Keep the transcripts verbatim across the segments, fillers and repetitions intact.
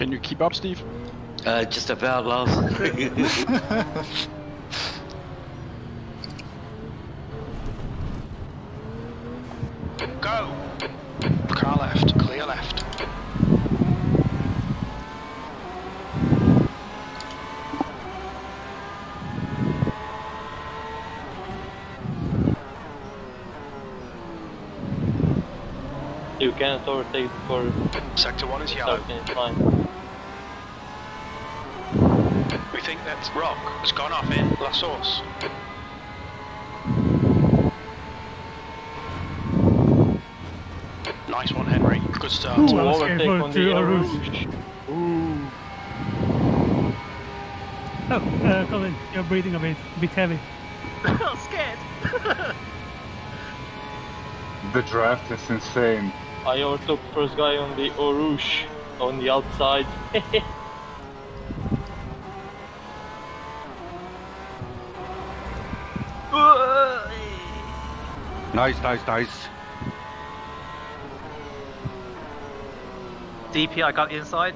Can you keep up, Steve? Uh, just about, love. Go! Car left, clear left. You can't overtake for sector one is yellow. We think that rock has gone off in La Source. Nice one, Henry. Good start. Ooh, we'll overtake on the Eau Rouge. Ooh. Oh, uh, Colin, you're breathing a bit, a bit heavy. I'm scared. The draft is insane. I overtook first guy on the Eau Rouge, on the outside. Nice, nice, nice. D P, I got inside.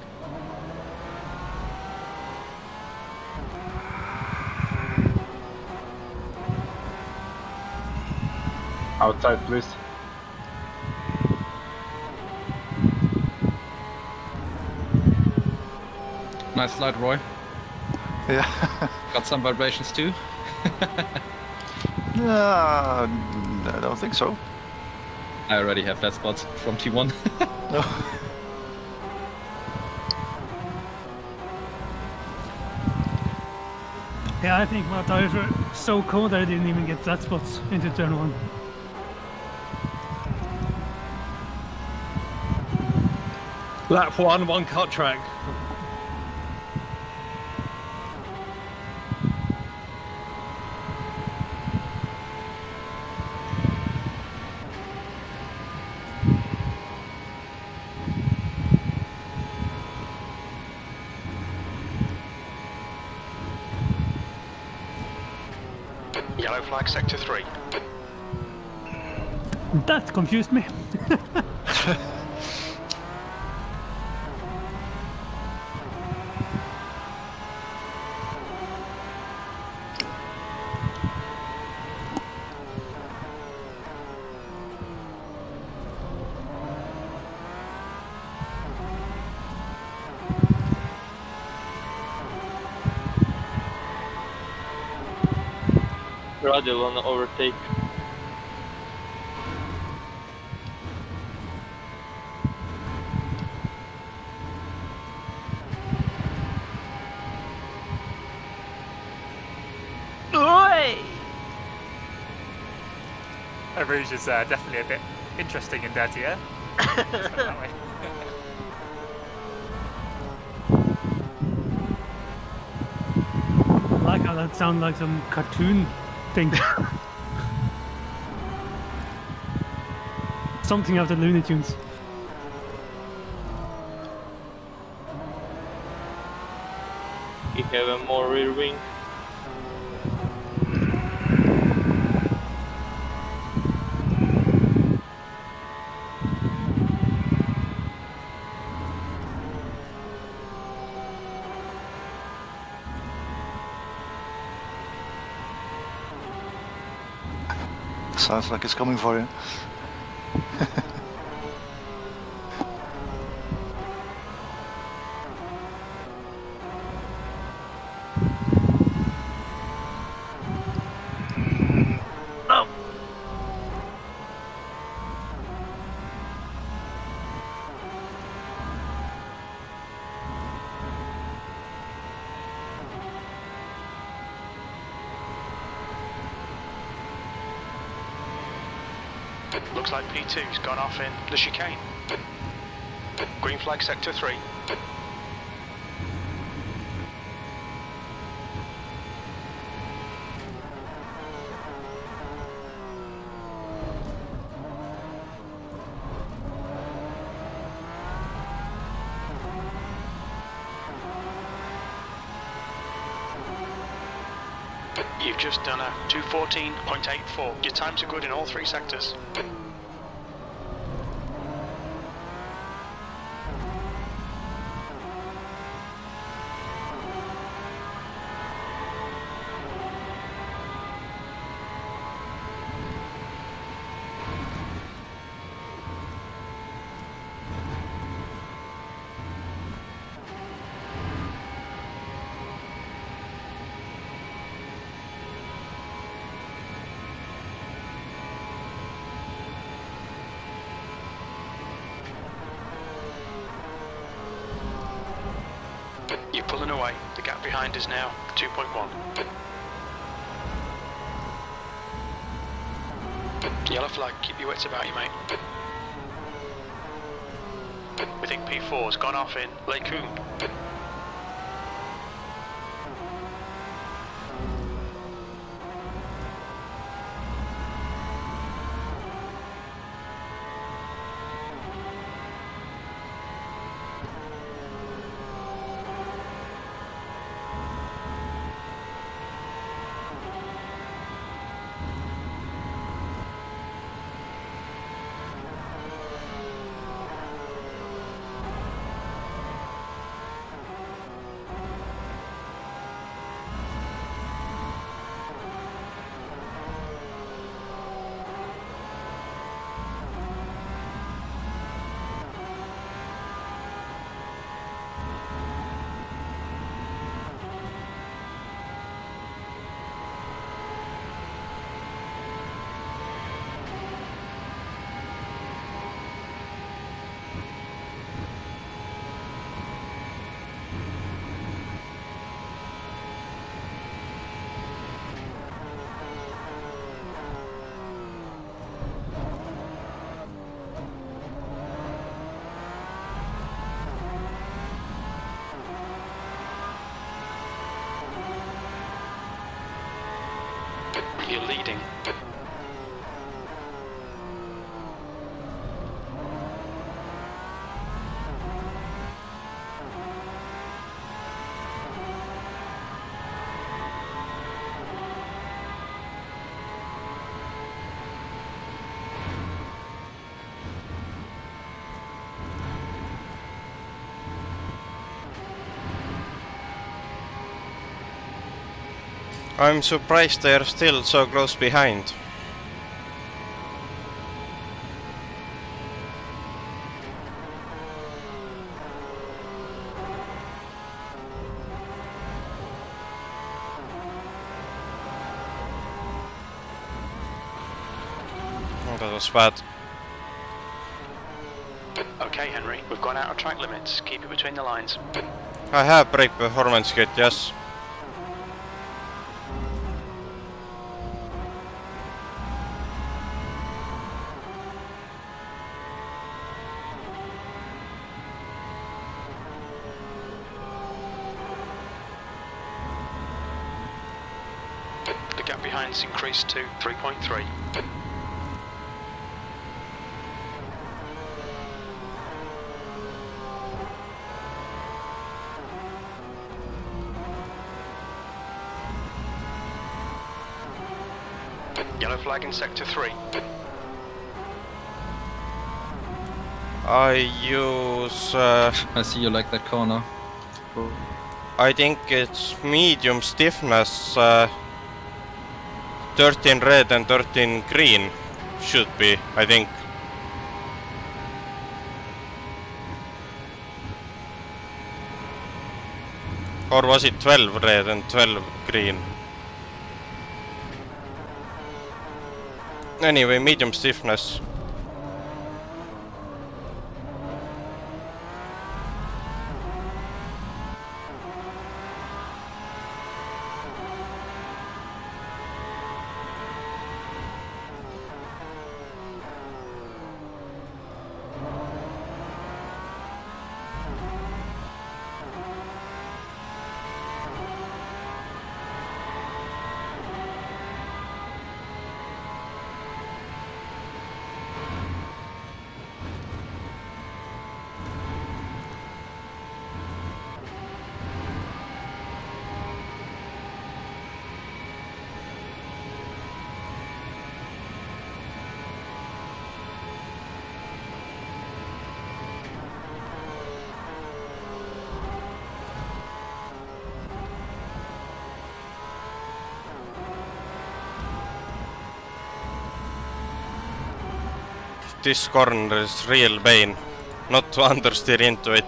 Outside, please. Nice slide, Roy. Yeah. Got some vibrations too? uh, I don't think so. I already have that spot from T one. No. Yeah, I think my tires were so cold I didn't even get that spot into turn one. Lap one, one cut track. Yellow flag sector three. That confused me. Radial on the overtake. Oi! Eau Rouge is uh, definitely a bit interesting and dirty, yeah? That way. I like how that sounds like some cartoon. Something out of the Looney Tunes. You have a more rear wing. Sounds like it's coming for you. Oh. Looks like P two's gone off in the chicane. Green flag sector three. You've just done a two fourteen point eight four. Your times are good in all three sectors. You're pulling away. The gap behind is now two point one. Yellow flag, keep your wits about you, mate. We think P four's gone off in Lake Hoop. You're leading. I'm surprised they are still so close behind. Oh, that was bad. Okay, Henry, we've gone out of track limits. Keep it between the lines. I have brake performance kit, yes. Increased to three point three. Yellow flag in sector three. I use... Uh, I see you like that corner. Cool. I think it's medium stiffness. Uh, thirteen red and thirteen green should be, I think. Or was it twelve red and twelve green? Anyway, medium stiffness. This corner is real pain, not to understeer into it.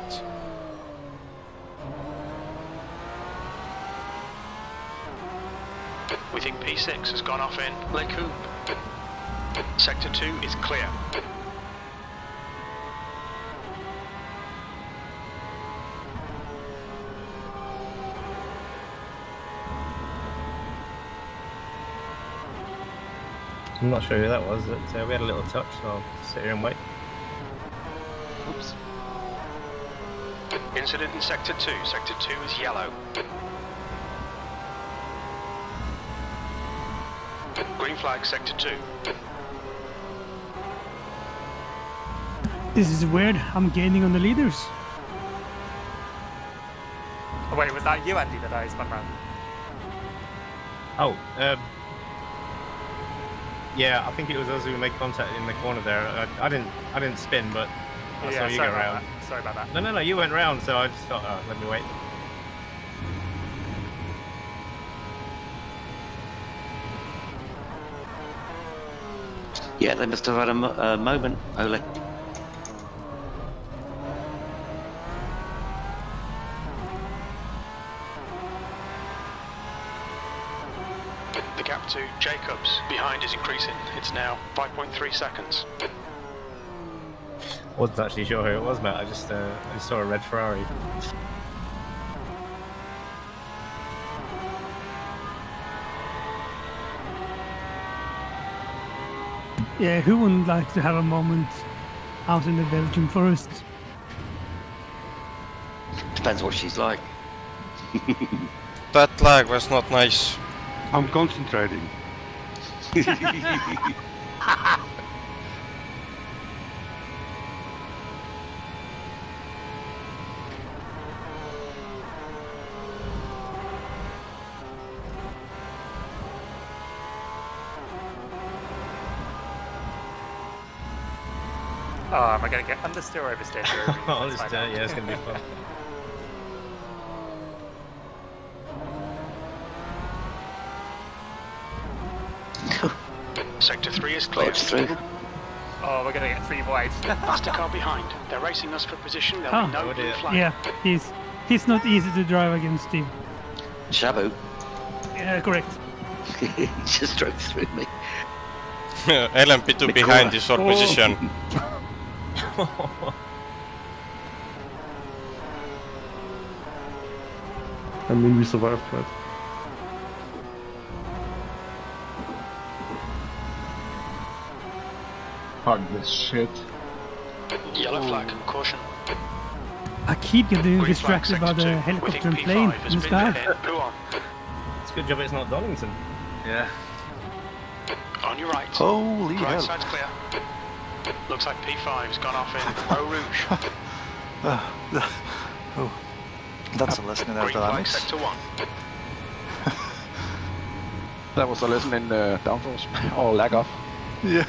We think P six has gone off in Lake Hoop. Sector two is clear. I'm not sure who that was, but uh, we had a little touch, so I'll sit here and wait. Oops. Incident in Sector two. Sector two is yellow. Green flag, Sector two. This is weird. I'm gaining on the leaders. Oh, wait, was that you, Andy, that I spun round? Oh, um... yeah, I think it was us who made contact in the corner there. I, I didn't I didn't spin, but I yeah, saw you go round. That. Sorry about that. No, no, no, you went round, so I just thought, oh, let me wait. Yeah, they must have had a, mo a moment, Oleg. The gap to Jacobs behind is increasing. It's now five point three seconds. I wasn't actually sure who it was, Matt. I just, uh, I just saw a red Ferrari. Yeah, who wouldn't like to have a moment out in the Belgian forest? Depends what she's like. That lag was not nice. I'm concentrating. Oh, am I going to get understeer or oversteer? Understeer, yeah, it's going to be fun. Sector three is clear. Three. Oh, we're going to get three wide. Faster car behind. They're racing us for position. There'll oh, be no blue flag. Yeah, he's, he's not easy to drive against, Steve. Shabu. Yeah, correct. He just drove through me. L M P two behind is our oh. position. I mean, we survived that. Fuck this shit. Yellow flag, caution. I keep getting distracted by the helicopter and plane in the sky. It's a good job it's not Darlington. Yeah. On your right. Holy hell. Right side's clear. Looks like P five's gone off in Eau Rouge. uh, oh, that's a lesson in aerodynamics. Sector one. That was a lesson in uh, downforce or oh, lag off. Yeah.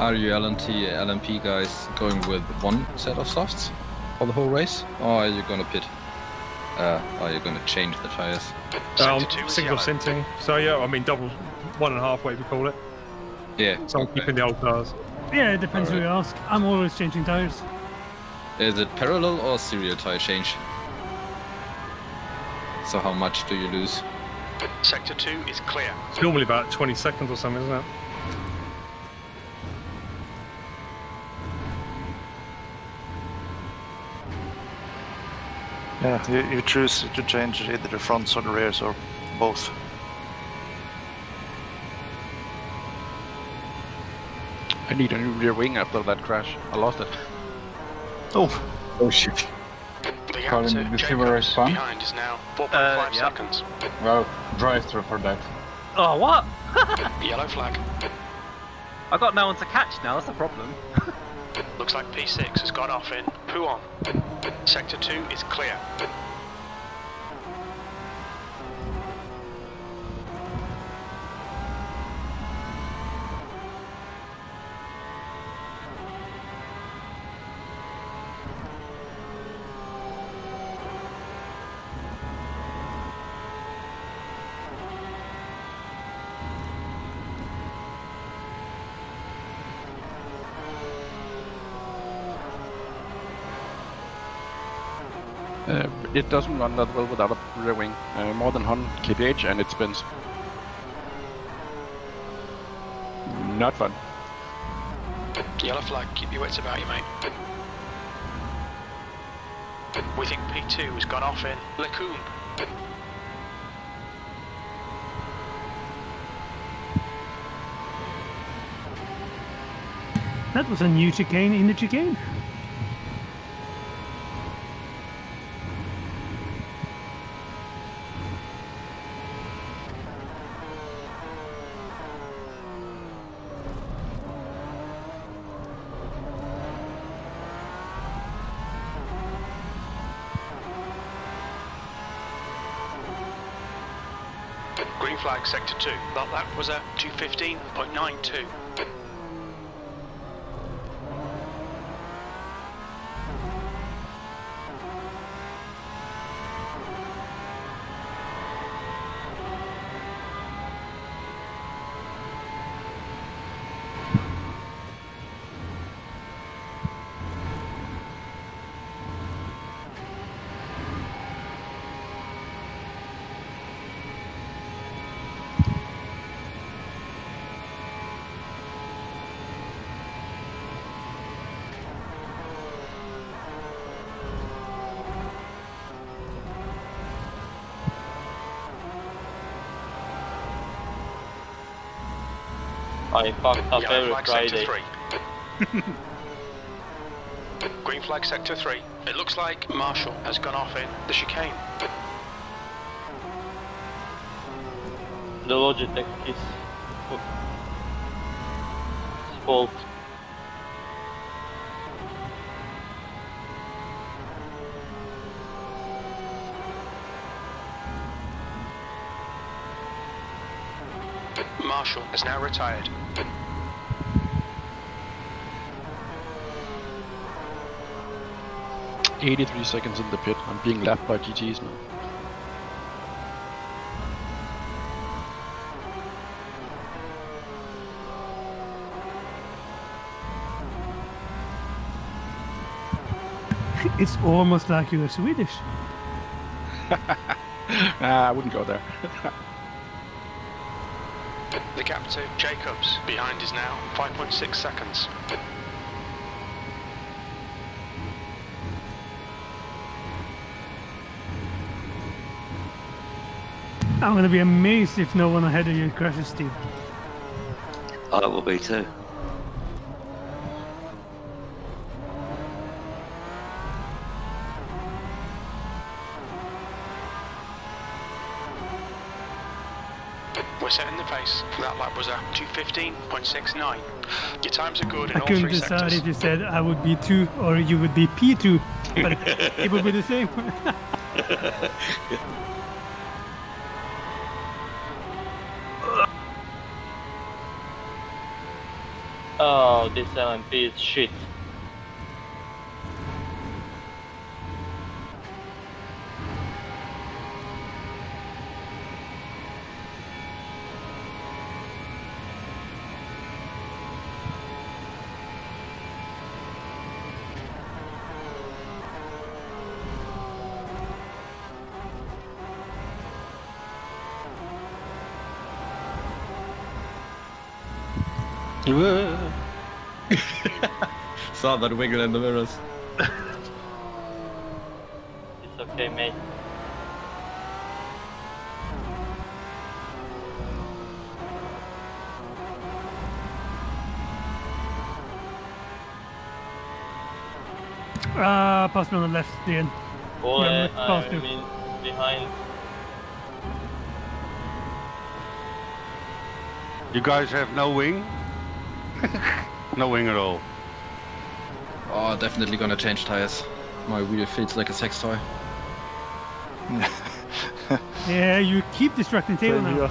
Are you L N T, L M P guys going with one set of softs for the whole race, or are you gonna pit? Uh, are you going to change the tyres? Um, single scenting, so yeah, I mean double, one and a half weight we call it. Yeah. So I'm okay. keeping the old tyres. Yeah, it depends right. who you ask. I'm always changing tyres. Is it parallel or serial tyre change? So how much do you lose? Sector two is clear. It's normally about twenty seconds or something, isn't it? Yeah, you, you choose to change either the fronts or the rears or both. I need a new rear wing after that crash. I lost it. Oh, oh shit! Colin, did you see where I spun? Uh, yeah. Well, drive through for that. Oh what? Yellow flag. I got no one to catch now. That's the problem. Looks like P six has gone off in Pouon. Sector two is clear. Uh, it doesn't run that well without a rear wing, uh, more than one hundred k p h and it spins. Not fun. Yellow flag, keep your wits about you, mate. We think P two has gone off in Lake Hoop. That was a new chicane in the chicane. Green flag sector two, that lap was at two fifteen point nine two. I fucked up every Friday. Green flag sector three. It looks like Marshall has gone off in the chicane. The Logitech is fault. Marshall is now retired. eighty-three seconds in the pit. I'm being lapped by G Ts now. It's almost like you are Swedish. Nah, I wouldn't go there. The gap to Jacobs behind is now five point six seconds. I'm gonna be amazed if no one ahead of you crashes, Steve. I will be too. We're setting the pace. That lap was at two fifteen point six nine. Your times are good in I all three sectors. I couldn't decide if you said I would be two or you would be P two, but it would be the same. Oh, this L M P is shit. Saw that wiggle in the mirrors. It's okay, mate. Ah, uh, pass me on the left, Ian. Boy, yeah, I you. mean, behind. You guys have no wing? No wing at all. Oh, definitely gonna change tires. My wheel feels like a sex toy. Yeah, you keep distracting Taylor now. Here.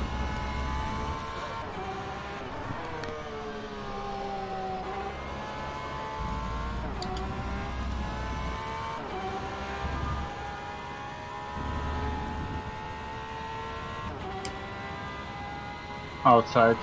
Outside.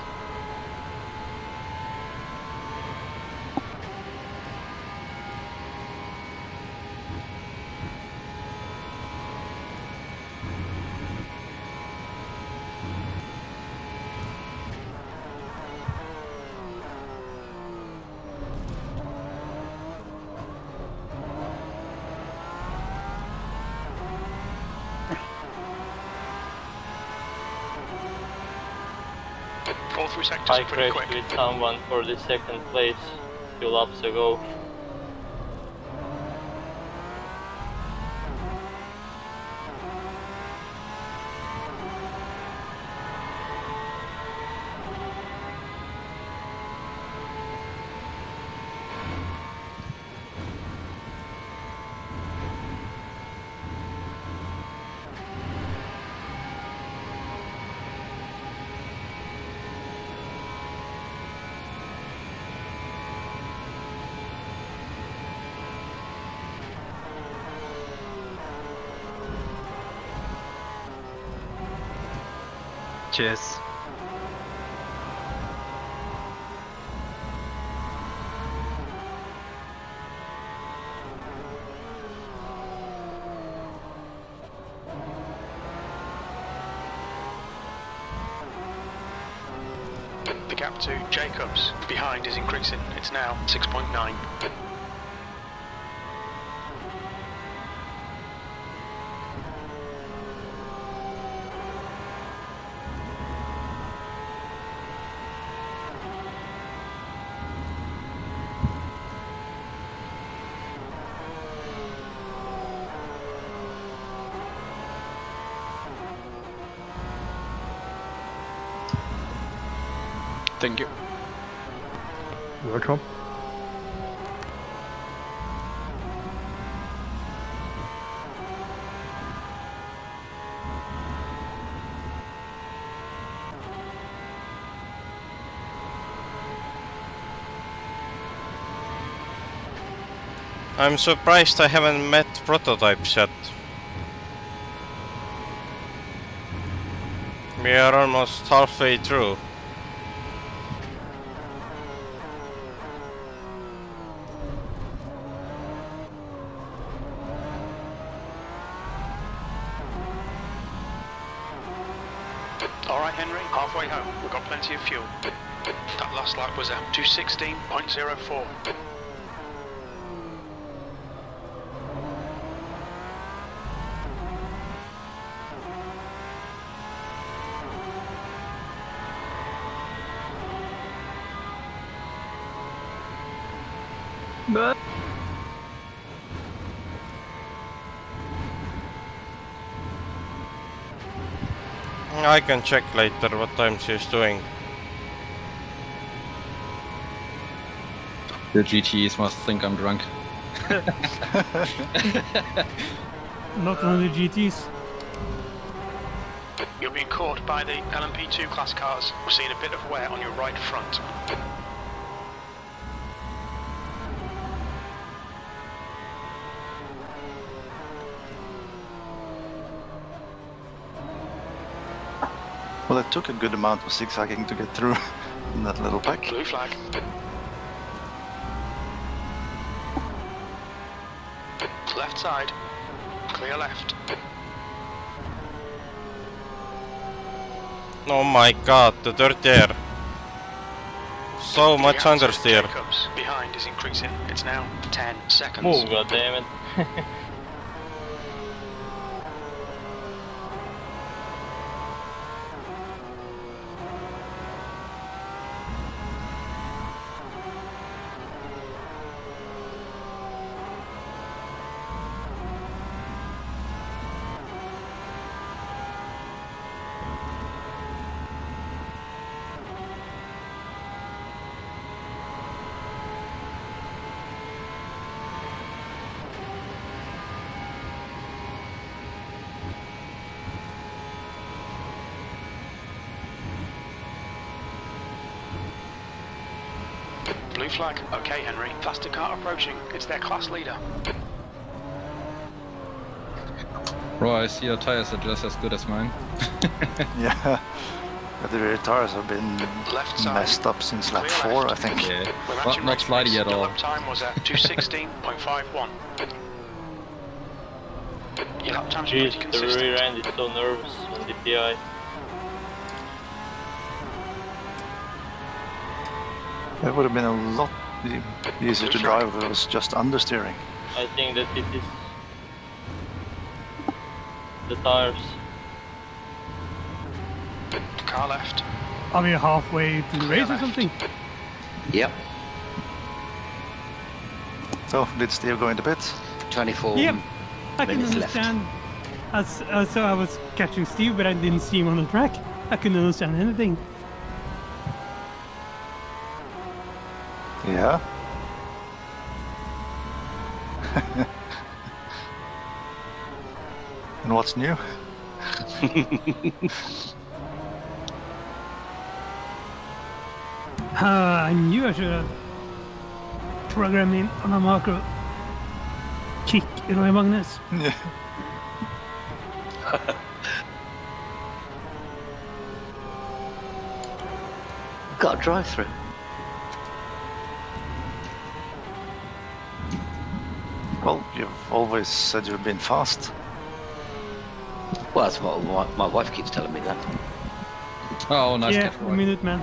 I crashed with someone for the second place. few laps ago. Cheers. The gap to Jacobs behind is increasing. It's now six point nine. Thank you. Welcome. I'm surprised I haven't met prototypes yet. We are almost halfway through. Fuel. That last lap was at two sixteen point zero four. I can check later what time she's doing. The G T Es must think I'm drunk. Not only G Ts. You're being caught by the L M P two class cars. We're seeing a bit of wear on your right front. Well, it took a good amount of zigzagging to get through in that little pack. Blue flag. Left side, clear left. Oh my god, the dirt there. So much understeer. Jacobs behind is increasing. It's now ten seconds. Oh god damn it. Flag. Okay, Henry. Faster car approaching. It's their class leader. Bro, I see your tires are just as good as mine. Yeah. But the rear tires have been left messed up since lap four, left. I think. Yeah. Not, not slidey at all. The lap time was at two sixteen point five one. Your lap time's pretty consistent. The rear end is so nervous on the D P I. That would have been a lot easier to drive if it was just understeering. I think that it is the tires. Car left. Are we halfway to the race or something? Yep. So, did Steve go into pits? twenty-four yep. I couldn't understand. As, as, so I was catching Steve, but I didn't see him on the track. I couldn't understand anything. Yeah. And what's new? uh, I knew I should have programmed in on a macro kick Roy Magnus. Yeah. Got a drive-through. Well, you've always said you've been fast. Well, that's what my, my wife keeps telling me that. Oh, nice. Yeah, a minute, man.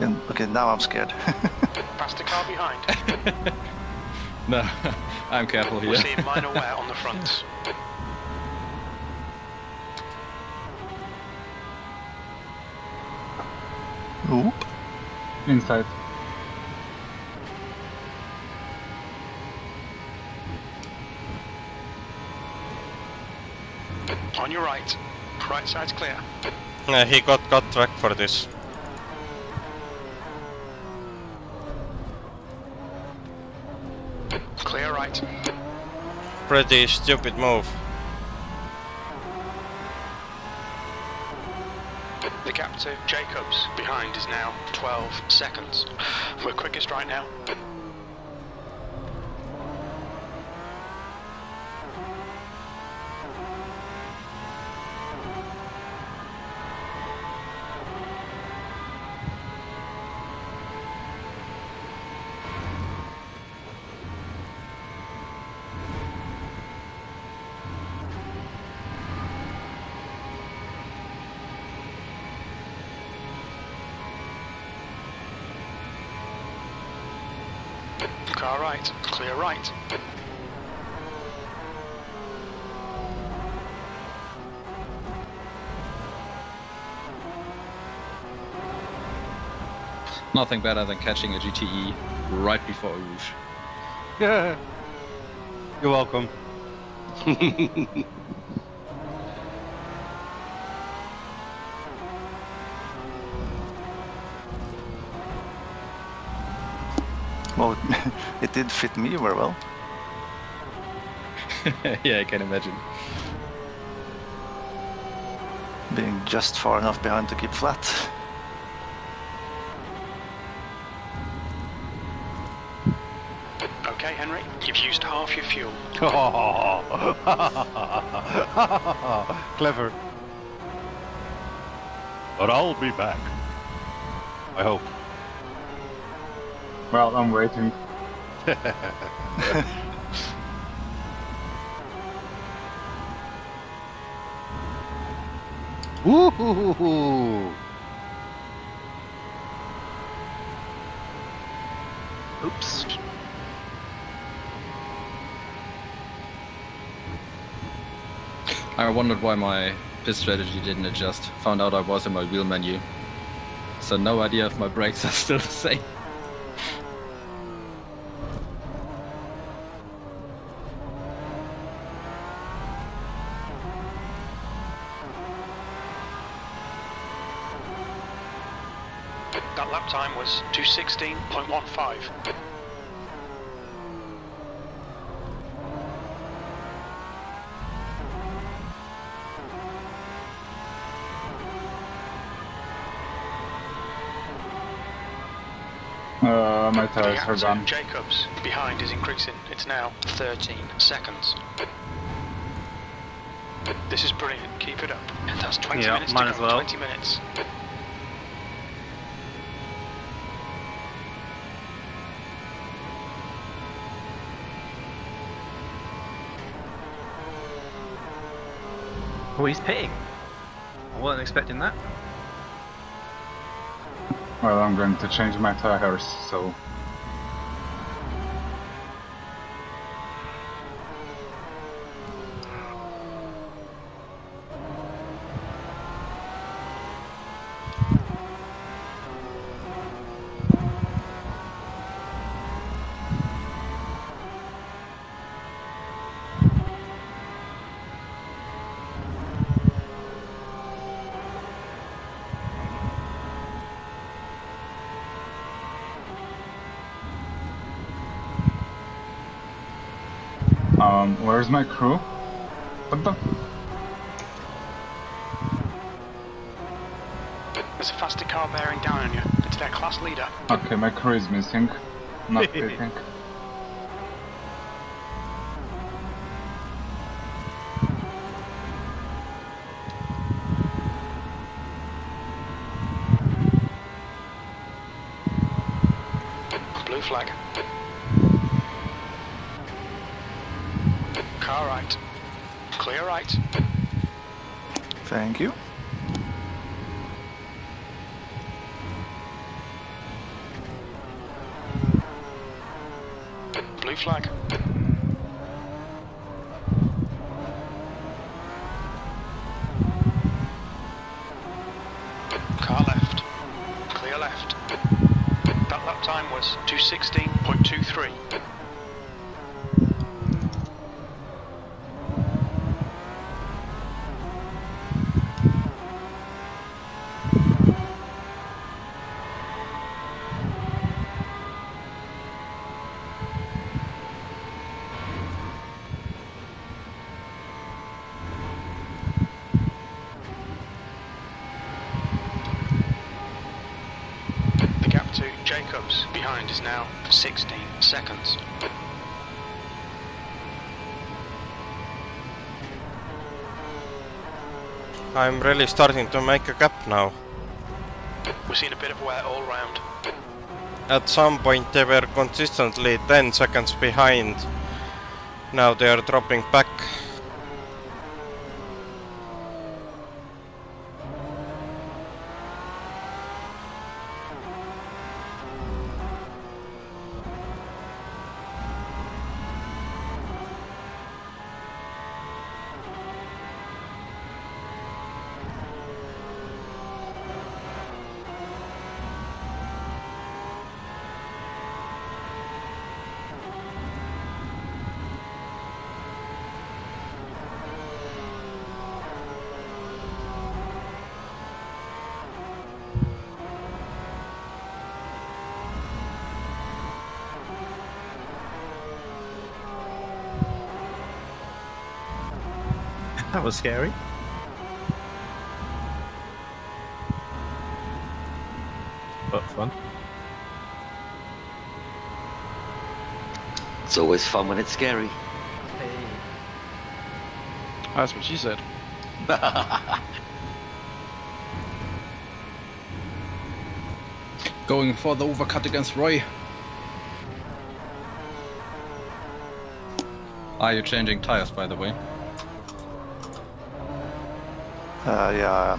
Yeah, okay, now I'm scared. Past the car behind. No, I'm careful here. We're seeing minor wear on the front. Oop. Inside. On your right. Right side's clear. Uh, he got got track for this. Clear right. Pretty stupid move. The gap to Jacobs behind is now twelve seconds. We're quickest right now. Car right, clear right. Nothing better than catching a G T E right before Eau Rouge. Yeah. You're welcome. Well, it did fit me very well. Yeah, I can imagine. Being just far enough behind to keep flat. Okay, Henry, you've used half your fuel. Clever. But I'll be back. I hope. Well, I'm waiting. Woohoo! Oops. I wondered why my pit strategy didn't adjust. Found out I was in my wheel menu. So no idea if my brakes are still the same. That lap time was two sixteen point one five. Uh, my tires are done. Jacobs behind is increasing. It's now thirteen seconds. This is brilliant. Keep it up. That's twenty yeah, minutes to go. Well. twenty minutes. Oh, he's pitting. I wasn't expecting that. Well, I'm going to change my tires, so... Um, where's my crew? What the? There's a faster car bearing down on you. It's their class leader. Okay, my crew is missing. Not fitting. Blue flag. Car right. Clear right. Thank you. Blue flag. Car left. Clear left. That lap time was two sixteen point two three. Jacobs behind is now sixteen seconds. I'm really starting to make a gap now. We've seen a bit of wear all round. At some point they were consistently ten seconds behind. Now they are dropping back. That was scary. But fun. It's always fun when it's scary. Hey. That's what she said. Going for the overcut against Roy. Are you changing tires, by the way? Uh, yeah.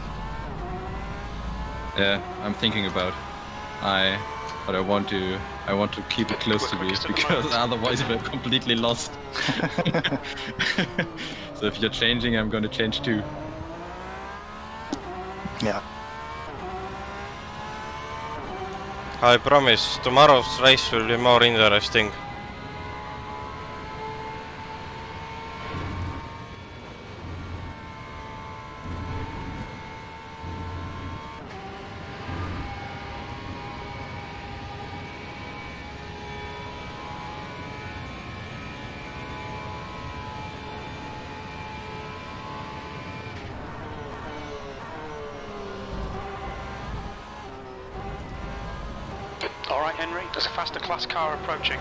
Yeah, I'm thinking about. I, but I want to. I want to keep it close to me because otherwise we're completely lost. So if you're changing, I'm going to change too. Yeah. I promise tomorrow's race will be more interesting. Alright Henry, there's a faster class car approaching.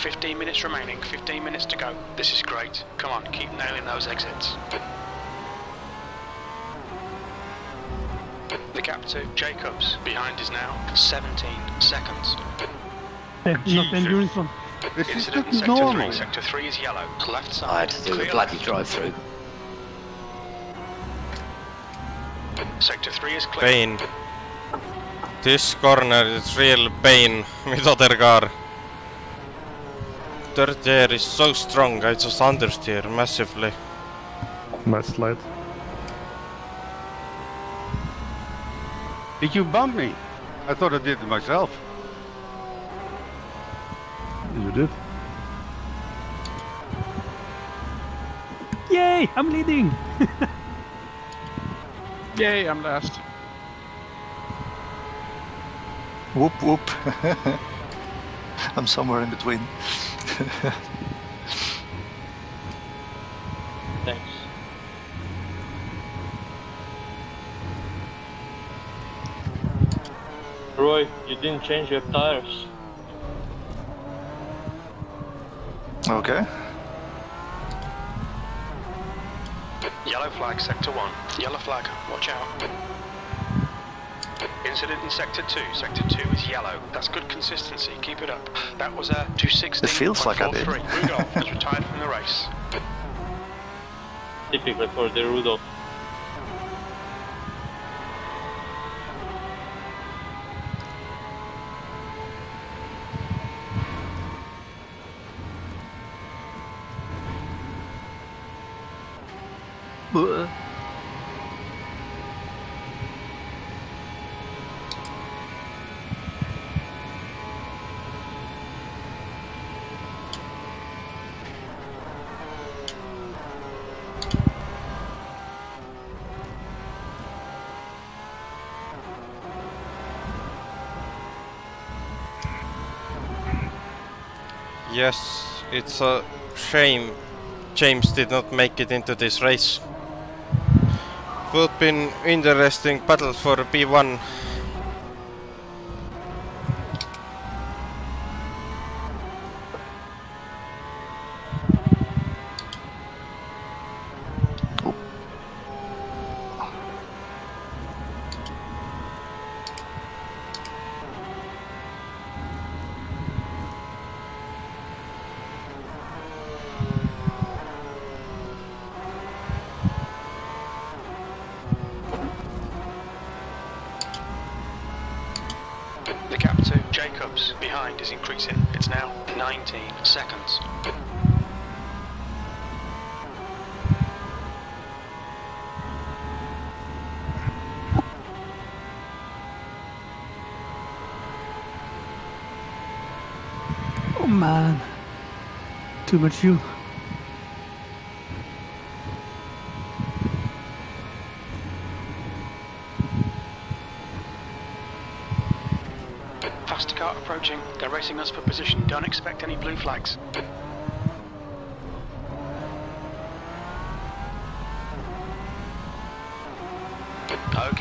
fifteen minutes remaining, fifteen minutes to go. This is great. Come on, keep nailing those exits. The gap to Jacobs behind is now seventeen seconds. Incident in sector three. Sector three is yellow. Left side. I had to do the bloody drive through. Sector three is clear. Pain. This corner is real pain with other car. Dirt air is so strong, I just understeer massively. Nice slide. Did you bump me? I thought I did it myself. You did? Yay! I'm leading! Yay, I'm last. Whoop whoop. I'm somewhere in between. Thanks. Roy, you didn't change your tires. Okay. Yellow flag, sector one. Yellow flag, watch out. Incident in sector two. Sector two is yellow. That's good consistency. Keep it up. That was a two sixty. It feels like I did. Rudolph has retired from the race. Typically for the Rudolph. Yes, it's a shame James did not make it into this race. Would have been interesting battle for B one. Too much fuel. Faster car approaching. They're racing us for position. Don't expect any blue flags. Okay,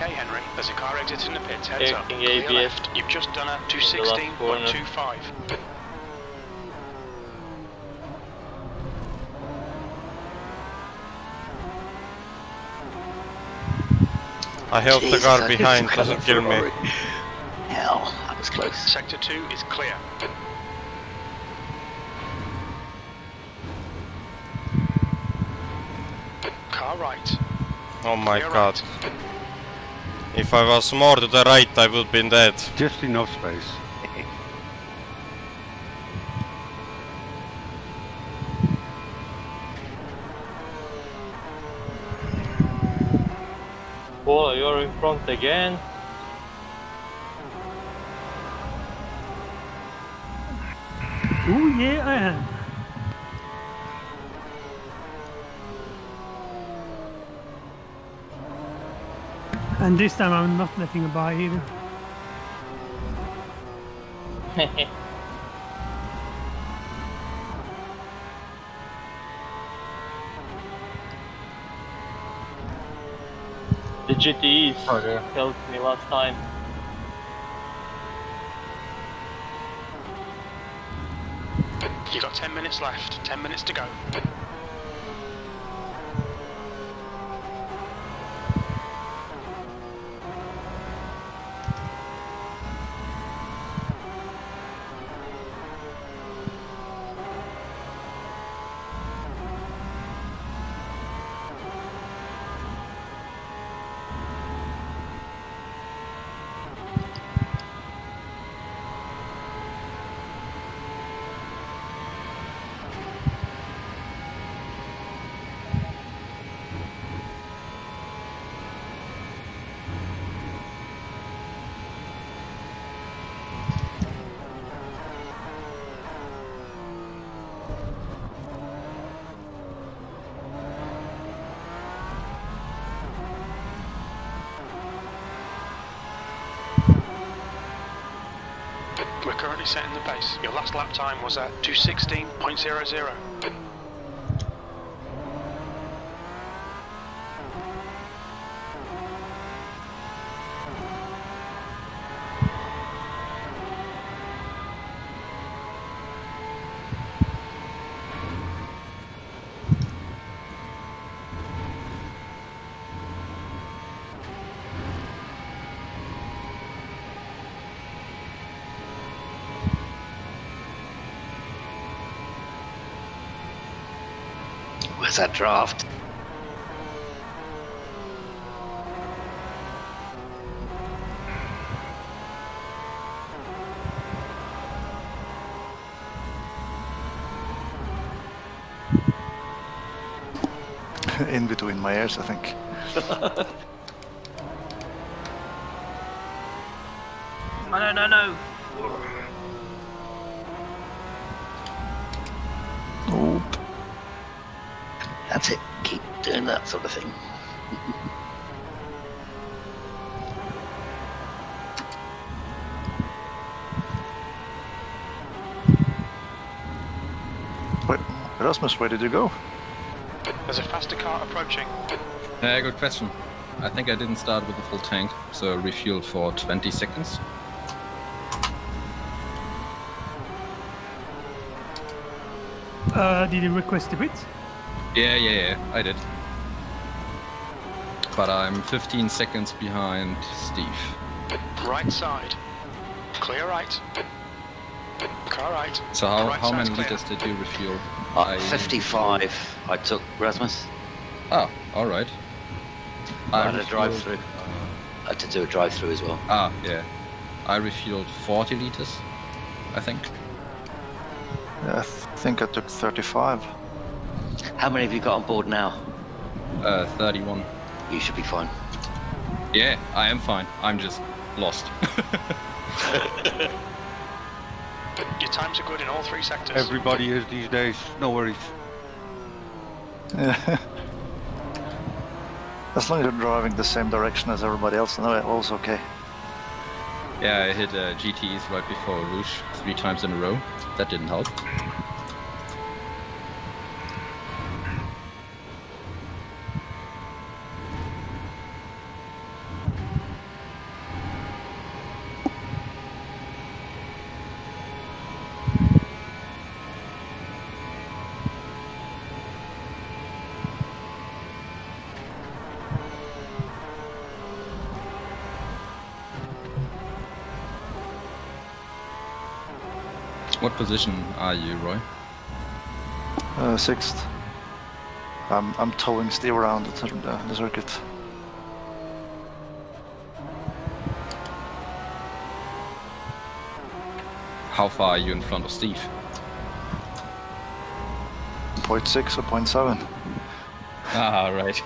Henry. There's a car exit in the pits. Heads up. Clear left. You've just done a two sixteen point two five. I hope Jesus, the car behind doesn't kill me. Hell, that was close. Sector two is clear. Car right. Oh my clear god. Right. If I was more to the right, I would have been dead. Just enough space. Well, you're in front again. Oh yeah, I am. And this time I'm not letting it by either. The G T Es oh, yeah. helped me last time. You got ten minutes left. Ten minutes to go. already set in the pace. Your last lap time was at two sixteen point zero zero. That draft. In between my ears, I think. No, no, no. It. Keep doing that sort of thing. Wait, Erasmus, where did you go? There's a faster car approaching. Uh, good question. I think I didn't start with the full tank, so refueled for twenty seconds. Uh, did you request a bit? Yeah, yeah, yeah, I did. But I'm fifteen seconds behind Steve. Right side. Clear right. Car right. So how, right how many clear. liters did you refuel? Uh, I... fifty-five I took, Rasmus. Oh, alright. I, I had refueled... a drive-through. I had to do a drive-through as well. Ah, yeah. I refueled forty liters, I think. Yeah, I think I took thirty-five. How many have you got on board now? Uh, thirty-one. You should be fine. Yeah, I am fine. I'm just lost. Your times are good in all three sectors. Everybody is these days. No worries. Yeah. As long as you're driving the same direction as everybody else, then all's okay. Yeah, I hit uh, G T Es right before Eau Rouge three times in a row. That didn't help. What position are you, Roy? Uh, sixth. I'm, I'm towing Steve around the, the circuit. How far are you in front of Steve? zero point six or zero point seven. Ah, right.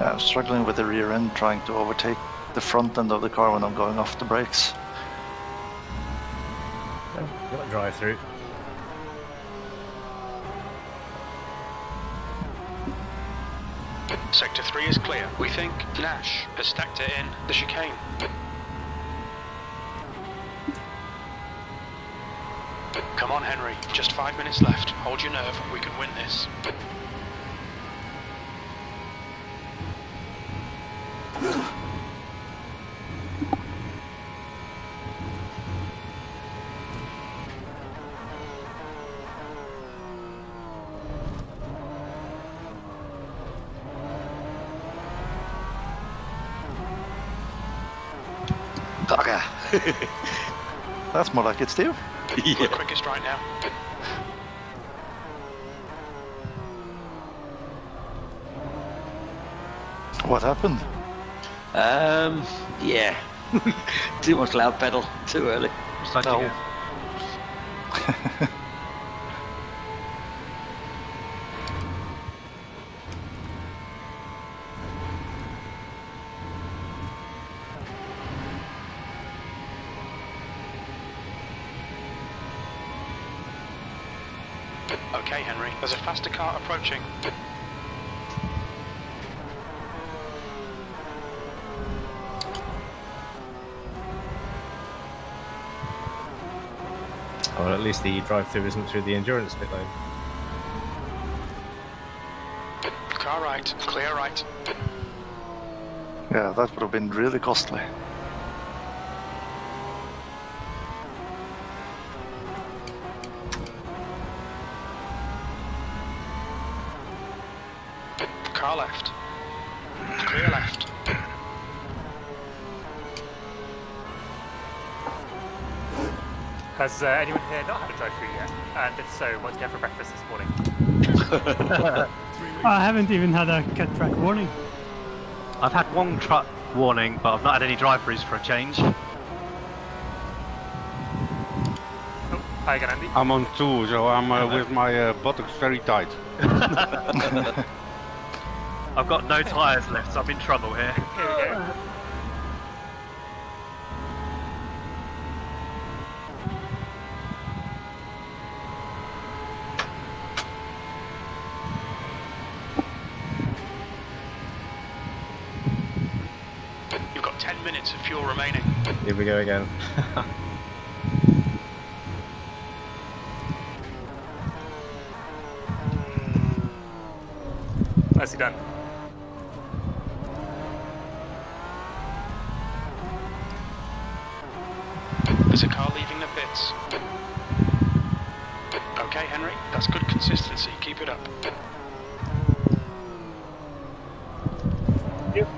I'm struggling with the rear end, trying to overtake the front end of the car when I'm going off the brakes. Got a drive through. Sector three is clear. We think Nash has stacked it in the chicane. Come on, Henry. Just five minutes left. Hold your nerve. We can win this. That's more like it, Steve. Yeah. We're quickest right now. What happened? Um, yeah. Too much loud pedal, too early. No. okay, Henry. There's a faster car approaching. Well, at least the drive-through isn't through the endurance pit lane. Car right, clear right. Yeah, that would have been really costly. Car left, clear left. Has uh, anyone here not had a drive-through yet? And if so, what did you have for breakfast this morning? I haven't even had a cut track warning. I've had one truck warning, but I've not had any drive-throughs for a change. Oh, hi again, Andy. I'm on two, so I'm uh, with my uh, buttocks very tight. I've got no tyres left, so I'm in trouble here. Here we go. ten minutes of fuel remaining. Here we go again. Nicely done. There's a car leaving the pits. Okay, Henry, that's good consistency. Keep it up. Yep.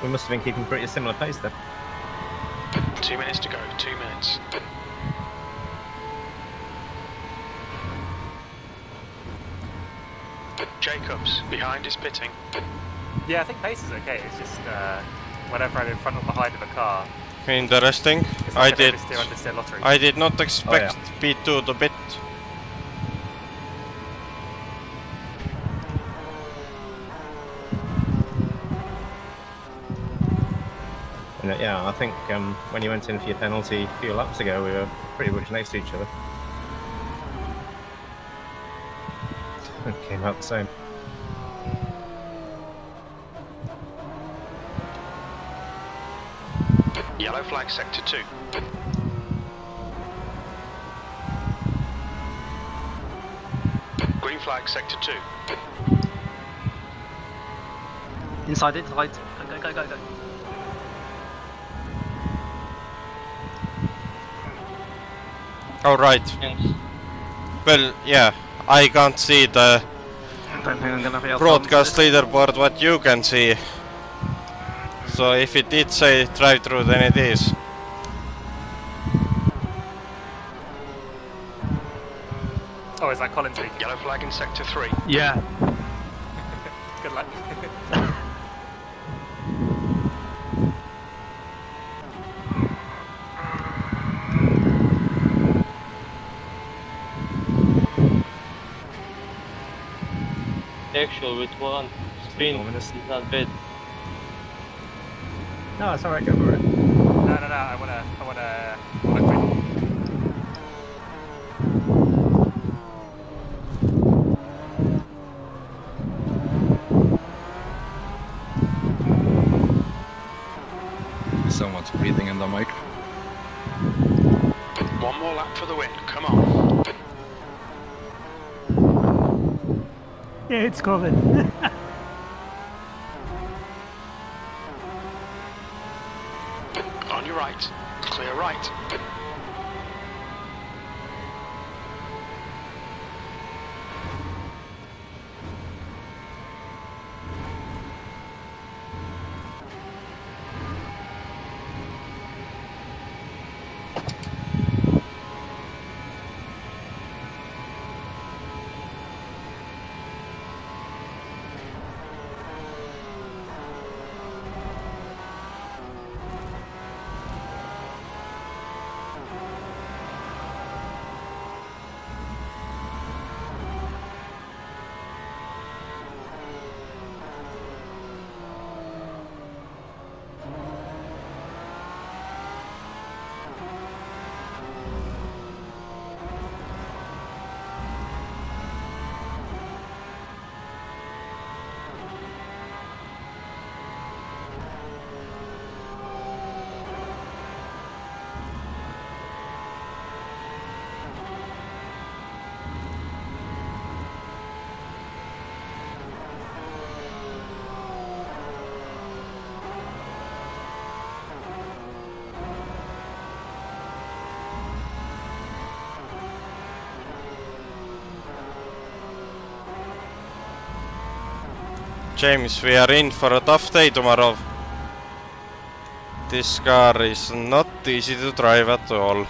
We must have been keeping pretty similar pace then. Two minutes to go, two minutes. Jacobs, behind is pitting. Yeah, I think pace is okay, it's just uh, whenever I'm in front or behind of a car. Interesting. Like I did I did not expect oh, yeah. P two to bit. Yeah, I think um, when you went in for your penalty a few laps ago, we were pretty much next to each other. It came out the same. Yellow flag sector two. Green flag sector two. Inside, inside. Go, go, go, go, go. Oh right. Yes. Well, yeah, I can't see the broadcast leaderboard what you can see. So if it did say drive-through, then it is. Oh, is that Colin speaking? Yellow flag in sector three. Yeah. Good luck. Actual with one spin is not bad. No, it's alright, go for it. No, no, no, I wanna, I wanna, I wanna quit. Someone's breathing in the mic. One more lap for the win, come on. Yeah, it's covered. On your right, clear right. James, we are in for a tough day tomorrow. This car is not easy to drive at all.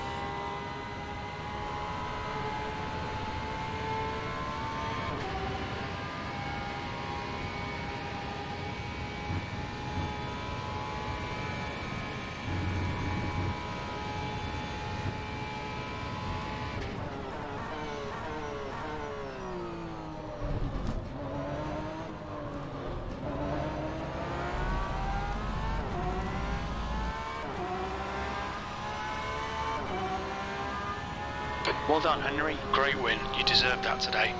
Well done, Henry. Great win. You deserved that today.